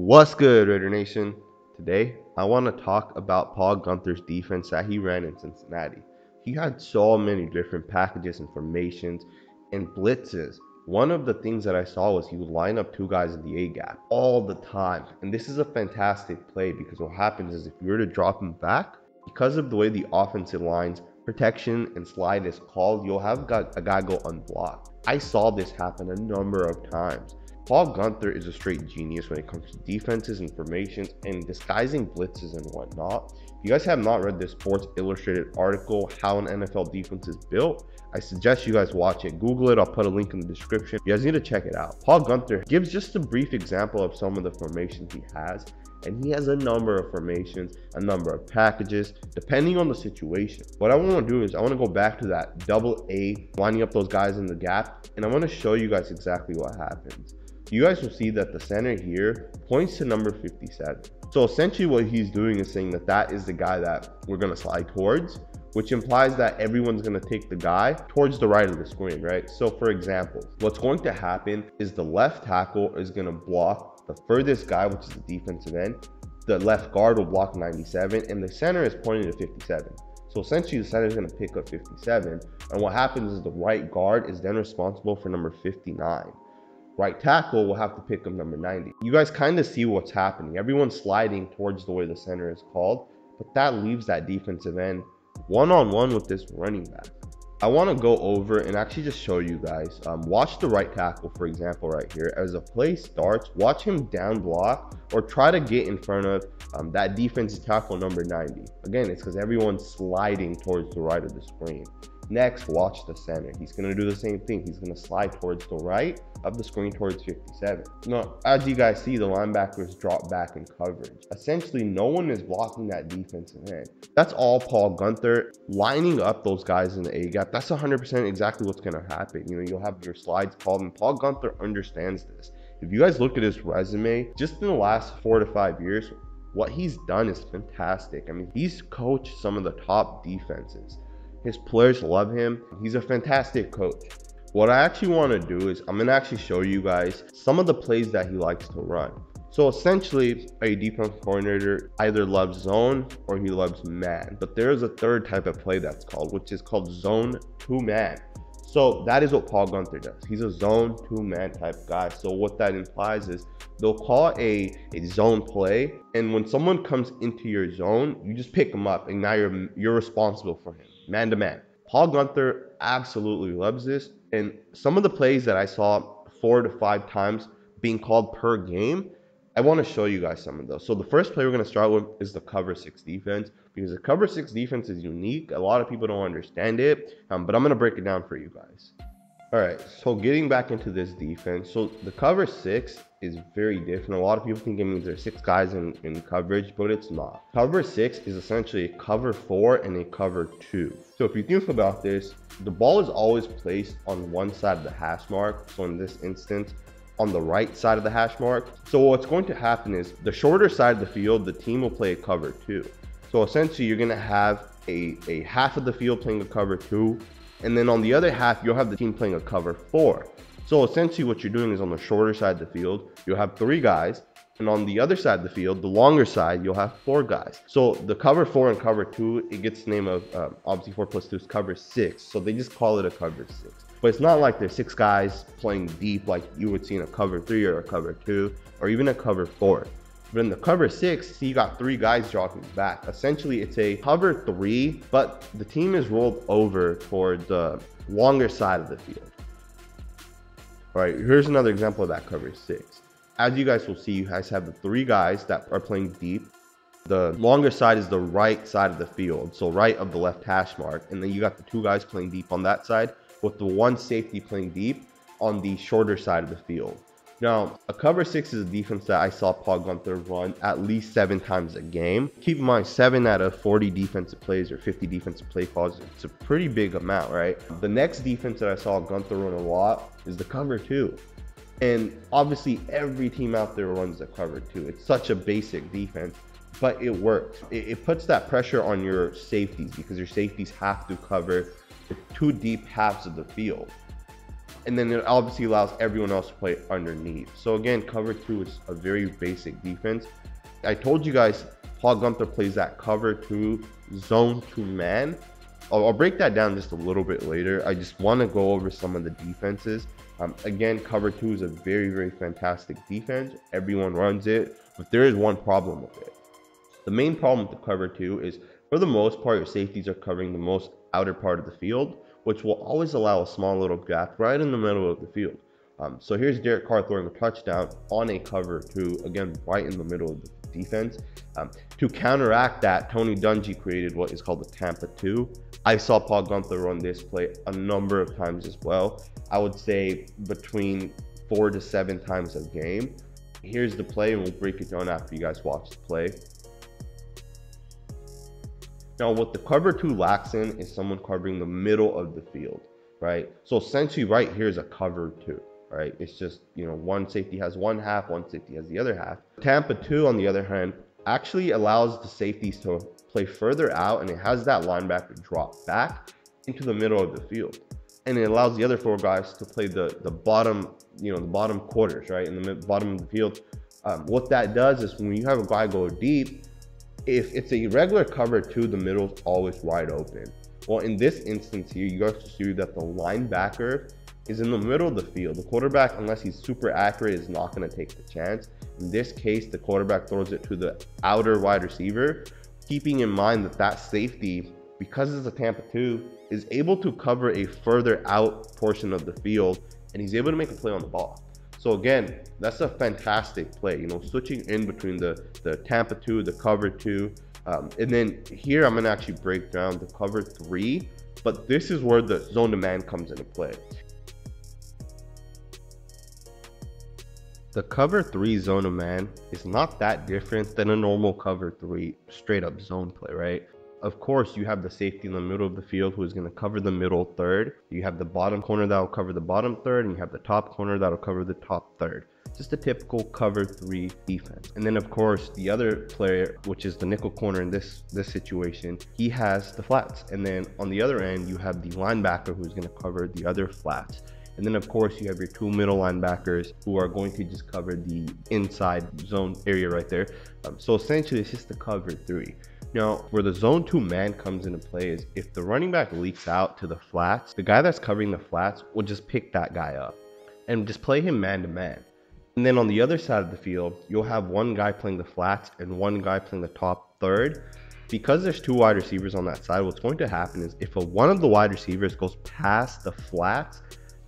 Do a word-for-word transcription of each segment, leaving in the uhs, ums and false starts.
What's good, Raider Nation? Today, I want to talk about Paul Guenther's defense that he ran in Cincinnati. He had so many different packages and formations and blitzes. One of the things that I saw was he would line up two guys in the A-gap all the time. And this is a fantastic play because what happens is if you were to drop him back, because of the way the offensive line's protection and slide is called, you'll have a guy go unblocked. I saw this happen a number of times. Paul Guenther is a straight genius when it comes to defenses and formations and disguising blitzes and whatnot. If you guys have not read this Sports Illustrated article, How an N F L Defense is Built, I suggest you guys watch it. Google it. I'll put a link in the description. You guys need to check it out. Paul Guenther gives just a brief example of some of the formations he has, and he has a number of formations, a number of packages, depending on the situation. What I want to do is I want to go back to that double A, lining up those guys in the gap, and I want to show you guys exactly what happens. You guys will see that the center here points to number fifty-seven. So essentially what he's doing is saying that that is the guy that we're going to slide towards, which implies that everyone's going to take the guy towards the right of the screen, right? So for example, what's going to happen is the left tackle is going to block the furthest guy, which is the defensive end. The left guard will block ninety-seven and the center is pointing to fifty-seven. So essentially the center is going to pick up fifty-seven. And what happens is the right guard is then responsible for number fifty-nine. Right tackle will have to pick up number ninety. You guys kind of see what's happening. Everyone's sliding towards the way the center is called, but that leaves that defensive end one-on-one with this running back. I want to go over and actually just show you guys. Um, watch the right tackle, for example, right here. As a play starts, watch him down block or try to get in front of um, that defensive tackle number ninety. Again, it's because everyone's sliding towards the right of the screen. Next, watch the center. He's going to do the same thing. He's going to slide towards the right of the screen towards fifty-seven. Now, as you guys see, the linebackers drop back in coverage. Essentially, no one is blocking that defensive end. That's all Paul Guenther lining up those guys in the A-gap. That's one hundred percent exactly what's going to happen. You know, you'll have your slides called, and Paul Guenther understands this. If you guys look at his resume, just in the last four to five years, what he's done is fantastic. I mean, he's coached some of the top defenses. His players love him. He's a fantastic coach. What I actually want to do is I'm going to actually show you guys some of the plays that he likes to run. So essentially, a defense coordinator either loves zone or he loves man. But there is a third type of play that's called, which is called zone to man. So that is what Paul Guenther does. He's a zone to man type guy. So what that implies is they'll call a, a zone play. And when someone comes into your zone, you just pick them up and now you're, you're responsible for him. Man to man. Paul Guenther absolutely loves this. And some of the plays that I saw four to five times being called per game, I want to show you guys some of those. So the first play we're going to start with is the cover six defense, because the cover six defense is unique. A lot of people don't understand it, um, but I'm going to break it down for you guys. All right. So getting back into this defense. So the cover six is very different. A lot of people think it means there's six guys in, in coverage, but it's not. Cover six is essentially a cover four and a cover two. So if you think about this, the ball is always placed on one side of the hash mark. So in this instance, on the right side of the hash mark. So what's going to happen is the shorter side of the field, the team will play a cover two. So essentially you're going to have a, a half of the field playing a cover two. And then on the other half, you'll have the team playing a cover four. So essentially what you're doing is on the shorter side of the field, you'll have three guys. And on the other side of the field, the longer side, you'll have four guys. So the cover four and cover two, it gets the name of um, obviously four plus two is cover six. So they just call it a cover six. But it's not like there's six guys playing deep like you would see in a cover three or a cover two or even a cover four. But in the cover six, see, you got three guys dropping back. Essentially, it's a cover three, but the team is rolled over toward the longer side of the field. All right, here's another example of that cover six. As you guys will see, you guys have the three guys that are playing deep. The longer side is the right side of the field, so right of the left hash mark. And then you got the two guys playing deep on that side with the one safety playing deep on the shorter side of the field. Now, a cover six is a defense that I saw Paul Guenther run at least seven times a game. Keep in mind, seven out of forty defensive plays or fifty defensive play calls, it's a pretty big amount, right? The next defense that I saw Guenther run a lot is the cover two. And obviously every team out there runs the cover two. It's such a basic defense, but it works. It, it puts that pressure on your safeties because your safeties have to cover the two deep halves of the field. and then it obviously allows everyone else to play underneath. So again, cover two is a very basic defense. I told you guys Paul Guenther plays that cover two, zone to man. I'll, I'll break that down just a little bit later. I just want to go over some of the defenses. Um, again, cover two is a very, very fantastic defense. Everyone runs it, but there is one problem with it. The main problem with the cover two is, for the most part, your safeties are covering the most outer part of the field, which will always allow a small little gap right in the middle of the field. Um, so here's Derek Carr throwing a touchdown on a cover two, again, right in the middle of the defense. Um, to counteract that, Tony Dungy created what is called the Tampa Two. I saw Paul Guenther run this play a number of times as well. I would say between four to seven times a game. Here's the play, and we'll break it down after you guys watch the play. Now, what the cover two lacks in is someone covering the middle of the field, right? So essentially right here is a cover two, right? It's just, you know, one safety has one half, one safety has the other half. Tampa two, on the other hand, actually allows the safeties to play further out, and it has that linebacker drop back into the middle of the field. And it allows the other four guys to play the, the bottom, you know, the bottom quarters, right? In the bottom of the field. Um, what that does is when you have a guy go deep, if it's a regular cover two, the middle's always wide open. Well, in this instance here, you guys see that the linebacker is in the middle of the field. The quarterback, unless he's super accurate, is not going to take the chance. In this case, the quarterback throws it to the outer wide receiver, keeping in mind that that safety, because it's a Tampa two, is able to cover a further out portion of the field, and he's able to make a play on the ball. So again, that's a fantastic play, you know, switching in between the, the Tampa two, the cover two. Um, and then here, I'm going to actually break down the cover three, but this is where the zone to man comes into play. The cover three zone to man is not that different than a normal cover three straight up zone play, right? Of course, you have the safety in the middle of the field who is going to cover the middle third. You have the bottom corner that will cover the bottom third, and you have the top corner that will cover the top third. Just a typical cover three defense. And then, of course, the other player, which is the nickel corner in this, this situation, he has the flats. And then on the other end, you have the linebacker who's going to cover the other flats. And then, of course, you have your two middle linebackers who are going to just cover the inside zone area right there. Um, so essentially, it's just the cover three. Now, where the zone two man comes into play is if the running back leaks out to the flats, the guy that's covering the flats will just pick that guy up and just play him man to man. And then on the other side of the field, you'll have one guy playing the flats and one guy playing the top third. Because there's two wide receivers on that side, what's going to happen is if a, one of the wide receivers goes past the flats,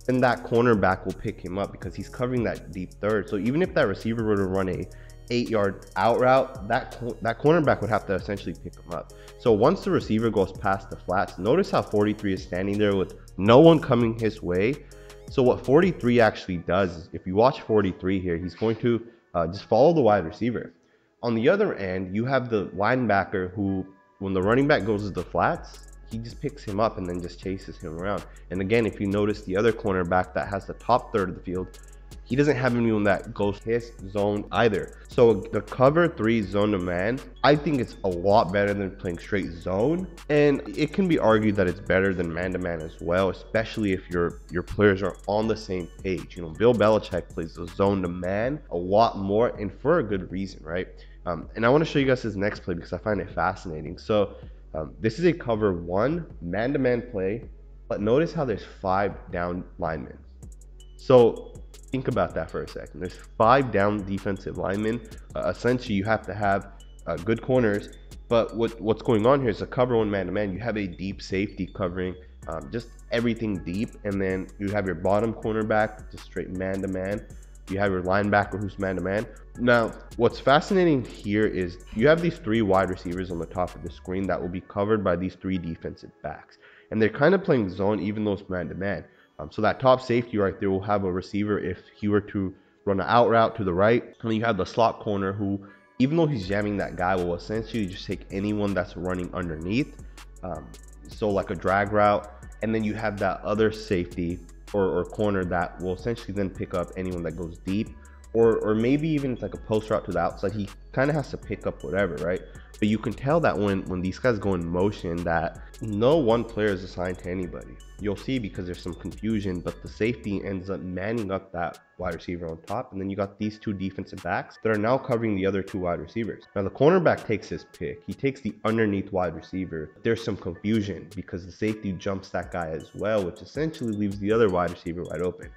then that cornerback will pick him up because he's covering that deep third. So even if that receiver were to run a eight yard out route, that that cornerback would have to essentially pick him up. So once the receiver goes past the flats, notice how forty-three is standing there with no one coming his way. So what forty-three actually does is, if you watch forty-three here, he's going to uh, just follow the wide receiver. On the other end, you have the linebacker who, when the running back goes to the flats, he just picks him up and then just chases him around. And again, if you notice the other cornerback that has the top third of the field, he doesn't have anyone that goes his zone either. So the cover three zone to man, I think it's a lot better than playing straight zone. And it can be argued that it's better than man to man as well, especially if your, your players are on the same page. You know, Bill Belichick plays the zone to man a lot more, and for a good reason, right? Um, and I want to show you guys this next play because I find it fascinating. So um, this is a cover one man to man play, but notice how there's five down linemen. So think about that for a second. There's five down defensive linemen. Uh, essentially, you have to have uh, good corners. But what, what's going on here is a cover one man-to-man. You have a deep safety covering um, just everything deep. And then you have your bottom cornerback, just straight man-to-man. You have your linebacker who's man-to-man. Now, what's fascinating here is you have these three wide receivers on the top of the screen that will be covered by these three defensive backs. And they're kind of playing zone, even though it's man-to-man. Um, so that top safety right there will have a receiver if he were to run an out route to the right. And then you have the slot corner who, even though he's jamming that guy, will essentially just take anyone that's running underneath. Um, so like a drag route. And then you have that other safety or, or corner that will essentially then pick up anyone that goes deep or or maybe even it's like a post route to the outside. He kind of has to pick up whatever, right? But you can tell that when when these guys go in motion that no one player is assigned to anybody. You'll see, because there's some confusion, but the safety ends up manning up that wide receiver on top, and then you got these two defensive backs that are now covering the other two wide receivers. Now the cornerback takes his pick. He takes the underneath wide receiver. There's some confusion because the safety jumps that guy as well, which essentially leaves the other wide receiver wide open.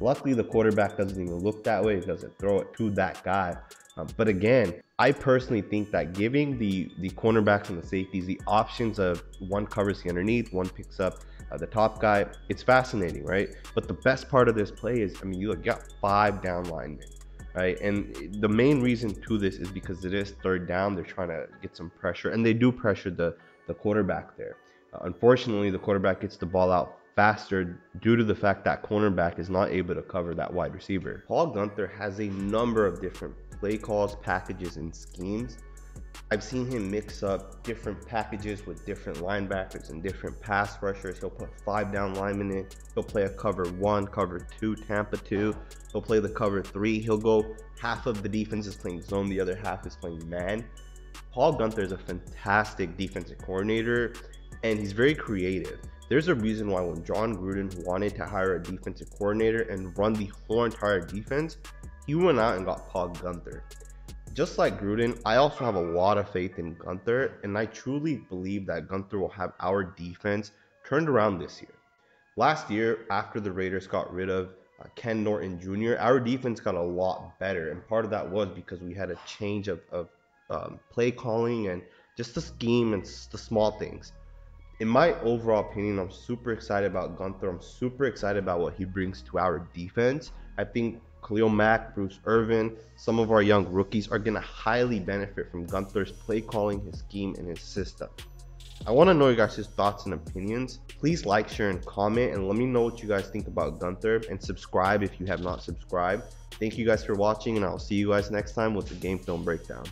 Luckily, the quarterback doesn't even look that way. He doesn't throw it to that guy. Um, but again, I personally think that giving the, the cornerbacks and the safeties the options of one covers the underneath, one picks up uh, the top guy, it's fascinating, right? But the best part of this play is, I mean, you look, you got five down linemen, right? And the main reason to this is because it is third down. They're trying to get some pressure, and they do pressure the, the quarterback there. Uh, unfortunately, the quarterback gets the ball out faster due to the fact that cornerback is not able to cover that wide receiver. Paul Guenther has a number of different play calls, packages, and schemes. I've seen him mix up different packages with different linebackers and different pass rushers. He'll put five down linemen in. He'll play a cover one, cover two, Tampa two. He'll play the cover three. He'll go half of the defense is playing zone, the other half is playing man. Paul Guenther is a fantastic defensive coordinator, and he's very creative. There's a reason why when John Gruden wanted to hire a defensive coordinator and run the whole entire defense, he went out and got Paul Guenther. Just like Gruden, I also have a lot of faith in Guenther, and I truly believe that Guenther will have our defense turned around this year. Last year, after the Raiders got rid of uh, Ken Norton Junior, our defense got a lot better, and part of that was because we had a change of, of um, play calling and just the scheme and the small things. In my overall opinion, I'm super excited about Guenther. I'm super excited about what he brings to our defense. I think Khalil Mack, Bruce Irvin, some of our young rookies are going to highly benefit from Guenther's play calling, his scheme, and his system. I want to know you guys' thoughts and opinions. Please like, share, and comment, and let me know what you guys think about Guenther, and subscribe if you have not subscribed. Thank you guys for watching, and I'll see you guys next time with the Game Film Breakdown.